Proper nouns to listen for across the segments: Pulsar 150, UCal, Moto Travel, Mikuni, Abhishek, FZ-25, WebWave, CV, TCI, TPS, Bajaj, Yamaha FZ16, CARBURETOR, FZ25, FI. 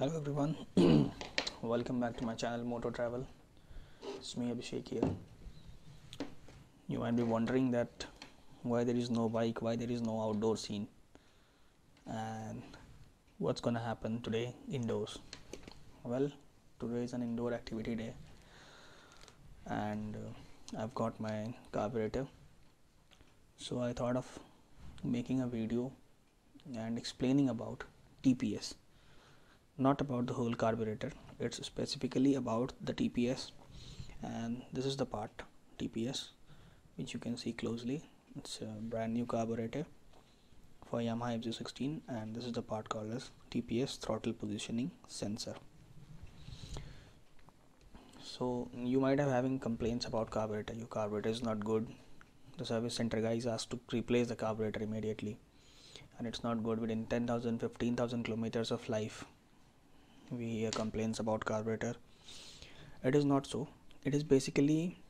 Hello everyone, welcome back to my channel Moto Travel. It's me Abhishek here. You might be wondering that why there is no bike, why there is no outdoor scene, and what's gonna happen today indoors. Well, today is an indoor activity day, and I've got my carburetor, so I thought of making a video and explaining about TPS. Not about the whole carburetor, it's specifically about the TPS, and this is the part TPS which you can see closely. It's a brand new carburetor for Yamaha FZ16, and this is the part called as TPS, throttle positioning sensor. So you might have having complaints about carburetor, your carburetor is not good, the service center guys asked to replace the carburetor immediately, and it's not good within 10,000 15,000 kilometers of life. We hear complaints about carburetor. It is not so. It is basically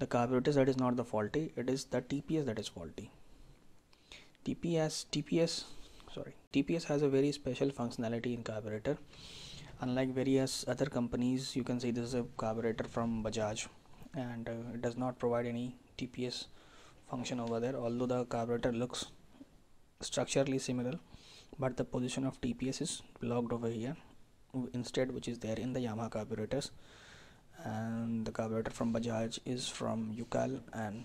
the carburetors that is not the faulty, it is the TPS that is faulty. TPS has a very special functionality in carburetor. Unlike various other companies, you can see this is a carburetor from Bajaj, and it does not provide any TPS function over there, although the carburetor looks structurally similar. But the position of TPS is blocked over here instead, which is there in the Yamaha carburetors, and the carburetor from Bajaj is from UCal, and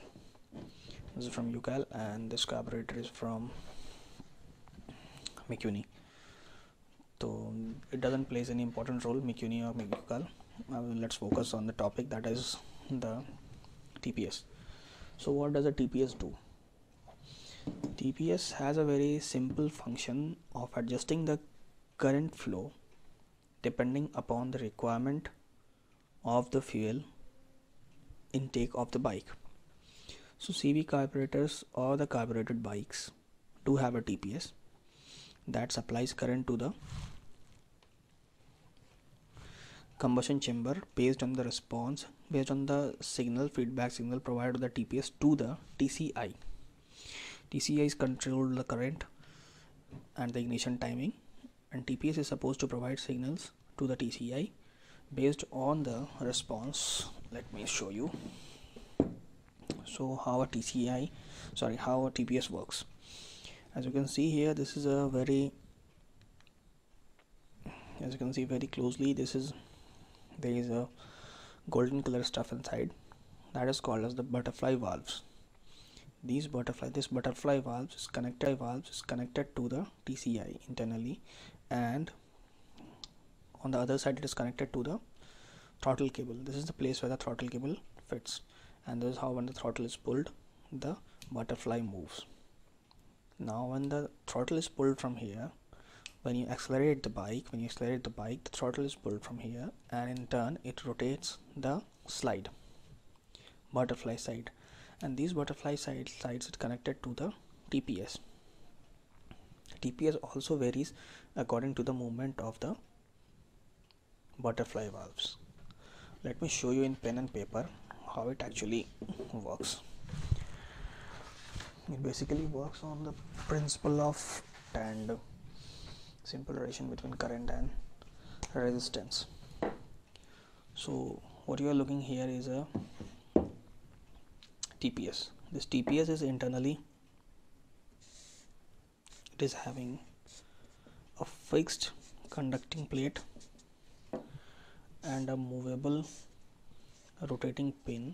this is from UCal, and this carburetor is from Mikuni. So it doesn't play any important role, Mikuni or UCal. Let's focus on the topic, that is the TPS. So what does a TPS do? TPS has a very simple function of adjusting the current flow depending upon the requirement of the fuel intake of the bike. So CV carburetors or the carbureted bikes do have a TPS that supplies current to the combustion chamber based on the response, based on the signal, feedback signal provided by the TPS to the TCI. TCI is controlled the current and the ignition timing, and TPS is supposed to provide signals to the TCI based on the response. Let me show you. So how a TPS works. As you can see here, this is a very closely, there is a golden color stuff inside that is called as the butterfly valves. This butterfly valve is connected to the TCI internally, and on the other side it is connected to the throttle cable. This is the place where the throttle cable fits, and this is how when the throttle is pulled, the butterfly moves. Now when the throttle is pulled from here, when you accelerate the bike, the throttle is pulled from here, and in turn it rotates the slide, butterfly side. And these butterfly sides are connected to the TPS. TPS also varies according to the movement of the butterfly valves. Let me show you in pen and paper how it actually works. It basically works on the principle of tandem, simple relation between current and resistance. So what you are looking here is a TPS. This TPS is internally, it is having a fixed conducting plate and a movable rotating pin.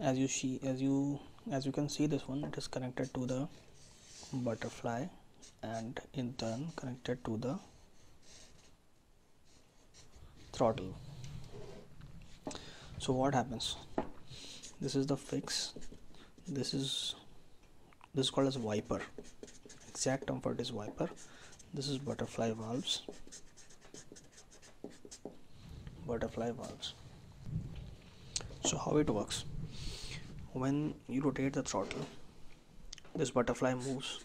As you can see, this one, it is connected to the butterfly and in turn connected to the throttle. So what happens? This is the fix. This is called as wiper. Exact term for it is wiper. This is butterfly valves. So how it works? When you rotate the throttle, this butterfly moves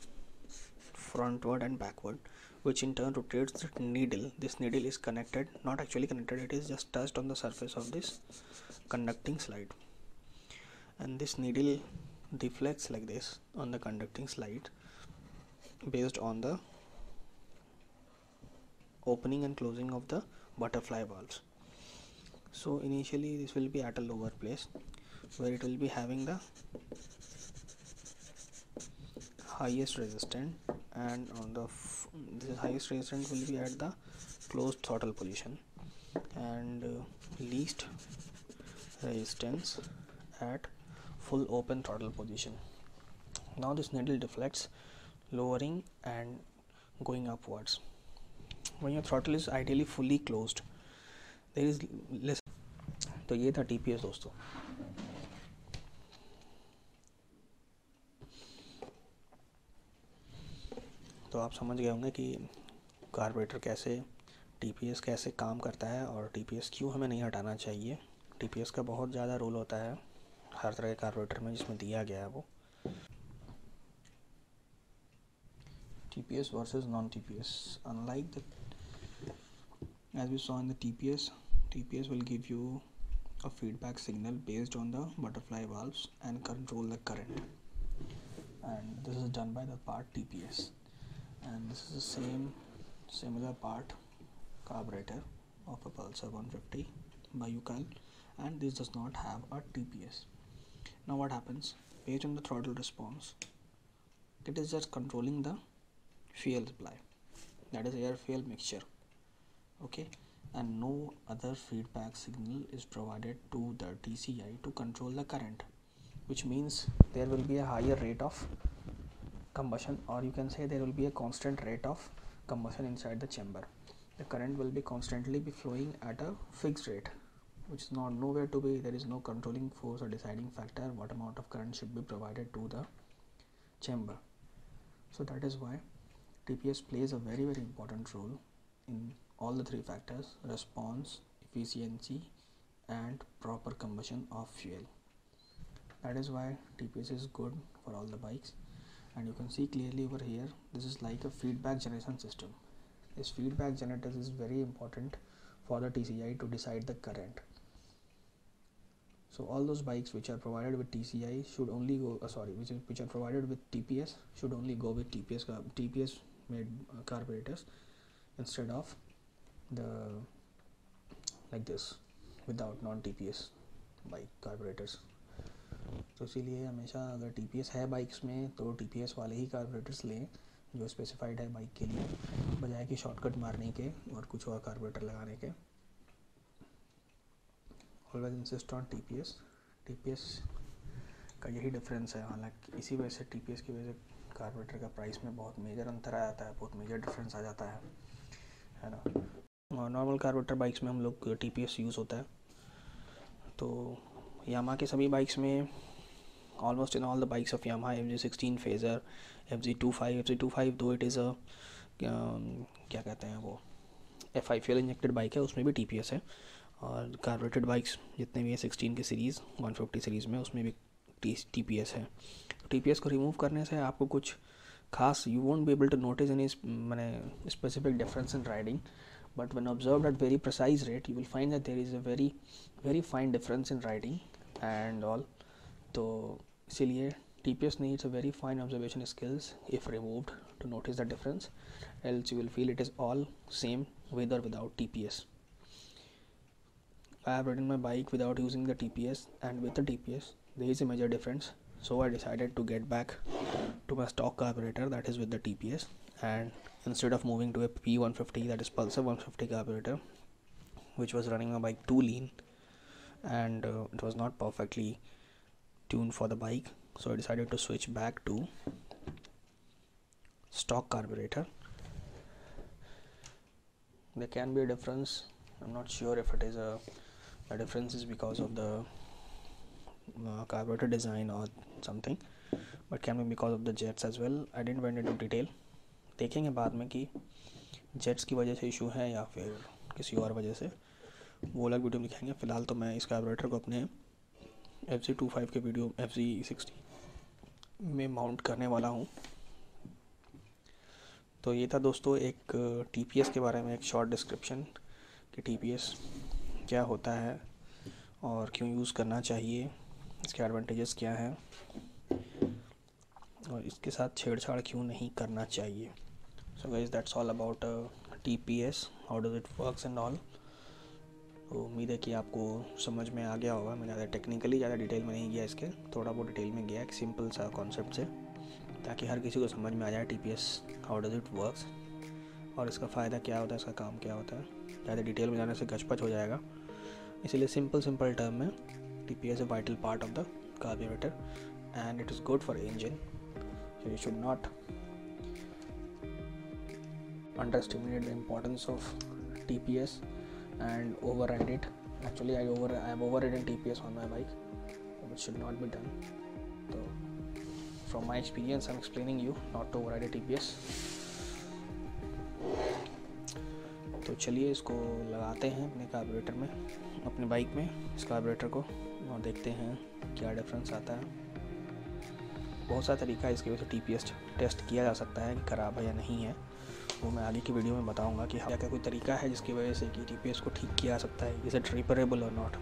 frontward and backward, which in turn rotates the needle. This needle is connected, not actually connected, it is just touched on the surface of this conducting slide. And this needle deflects like this on the conducting slide based on the opening and closing of the butterfly valves. So initially this will be at a lower place where it will be having the highest resistance, and on the this highest resistance will be at the closed throttle position, and least resistance at full open throttle position. Now this needle deflects, lowering and going upwards. When your throttle is ideally fully closed, there is less. तो ये था TPS दोस्तों. तो आप समझ गए होंगे कि कार्बोरेटर कैसे, TPS कैसे काम करता है और TPS क्यों हमें नहीं हटाना चाहिए. TPS का बहुत ज़्यादा रोल होता है हर तरह के कार्बोरेटर में जिसमें दिया गया है वो. TPS versus non-TPS. Unlike the, as we saw in the TPS will give you a feedback signal based on the butterfly valves and control the current. And this is done by the part TPS. And this is the similar part carburetor of a Pulsar 150 by UCal, and this does not have a TPS. Now what happens? Based on the throttle response, it is just controlling the fuel supply, that is air fuel mixture, okay, and no other feedback signal is provided to the TCI to control the current, which means there will be a higher rate of combustion, or you can say there will be a constant rate of combustion inside the chamber. The current will be constantly be flowing at a fixed rate, which is not nowhere to be. There is no controlling force or deciding factor what amount of current should be provided to the chamber. So that is why TPS plays a very, very important role in all the three factors: response, efficiency and proper combustion of fuel. That is why TPS is good for all the bikes. And you can see clearly over here, this is like a feedback generation system. This feedback generator is very important for the TCI to decide the current. So all those bikes which are provided with TCI should only go, which are provided with TPS should only go with TPS made carburetors instead of the like this without non-TPS bike carburetors. तो इसीलिए हमेशा अगर TPS है bikes में तो TPS वाले ही कार्बोरेटर्स लें जो स्पेसिफाइड है बाइक के लिए, बजाय कि शॉर्टकट मारने के और कुछ और कार्बोरेटर लगाने के. Always insist on TPS. TPS का यही डिफरेंस है. हालांकि इसी वजह से TPS की वजह से कार्बोरेटर का प्राइस में बहुत मेजर अंतर आ जाता है, बहुत मेजर डिफरेंस आ जाता है ना. नॉर्मल कार्बोरेटर बाइक्स में हम लोग TPS यूज़ होता है. तो यामा के सभी बाइक्स में, almost in all the bikes of Yamaha, FZ16 phaser, FZ-25 though it is a क्या कहते हैं वो FI fuel injected bike है, उसमें भी TPS है. और carbureted bikes जितने भी हैं 16 के सीरीज़, 150 सीरीज़ में, उसमें भी TPS है. TPS को रिमूव करने से आपको कुछ खास, you won't be able to notice any मैंने specific difference in riding, but when observed at very precise rate you will find that there is a very, very fine difference in riding and all. तो इसीलिए TPS needs a very fine observation skills if removed to notice the difference, else you will feel it is all same with or without TPS. I have ridden my bike without using the TPS, and with the TPS there is a major difference, so I decided to get back to my stock carburetor, that is with the TPS, and instead of moving to a P150, that is Pulsar 150 carburetor, which was running my bike too lean and it was not perfectly tuned for the bike, so I decided to switch back to stock carburetor. There can be a difference. I'm not sure if it is a difference is because of the carburetor design or something, but can be because of the jets as well. I didn't went into detail. देखेंगे बाद में कि jets की वजह से issue है या फिर किसी और वजह से, वो अलग वीडियो में दिखाएंगे. फिलहाल तो मैं इस carburetor को अपने FZ25 के वीडियो FZ60 में माउंट करने वाला हूँ. तो ये था दोस्तों एक TPS के बारे में एक शॉर्ट डिस्क्रिप्शन कि TPS क्या होता है और क्यों यूज़ करना चाहिए, इसके एडवांटेजेस क्या हैं और इसके साथ छेड़छाड़ क्यों नहीं करना चाहिए. So guys, that's all about TPS, how does it works and all। तो उम्मीद है कि आपको समझ में आ गया होगा। मैं ज़्यादा टेक्निकली ज़्यादा डिटेल में नहीं गया, इसके थोड़ा बहुत डिटेल में गया एक सिंपल सा कॉन्सेप्ट से, ताकि हर किसी को समझ में आ जाए TPS how does it works और इसका फ़ायदा क्या होता है, इसका काम क्या होता है। ज़्यादा डिटेल में जाने से गचपच हो जाएगा, इसलिए सिंपल टर्म में TPS is vital part of the carburettor and it is good for engine, so you should not underestimate the importance of TPS and override it. Actually I am overridden TPS on my bike, which should not be done. So from my experience I'm explaining you not to override a TPS। तो चलिए इसको लगाते हैं अपने carburettor में, अपने bike में इस कार्बोरेटर को, और देखते हैं क्या डिफरेंस आता है। बहुत सारा तरीका है इसके वजह से TPS टेस्ट किया जा सकता है कि ख़राब है या नहीं है, वो मैं आगे की वीडियो में बताऊंगा कि क्या क्या कोई तरीका है जिसकी वजह से कि TPS को ठीक किया जा सकता है, इज इट रिपेरेबल और नॉट।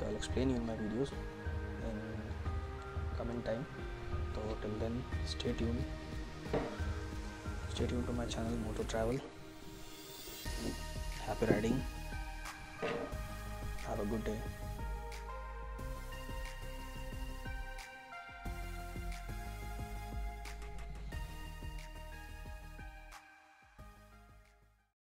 तो I explain you in my videos in coming time. तो till then stay tune to my channel motto travel. Happy riding, have a good day.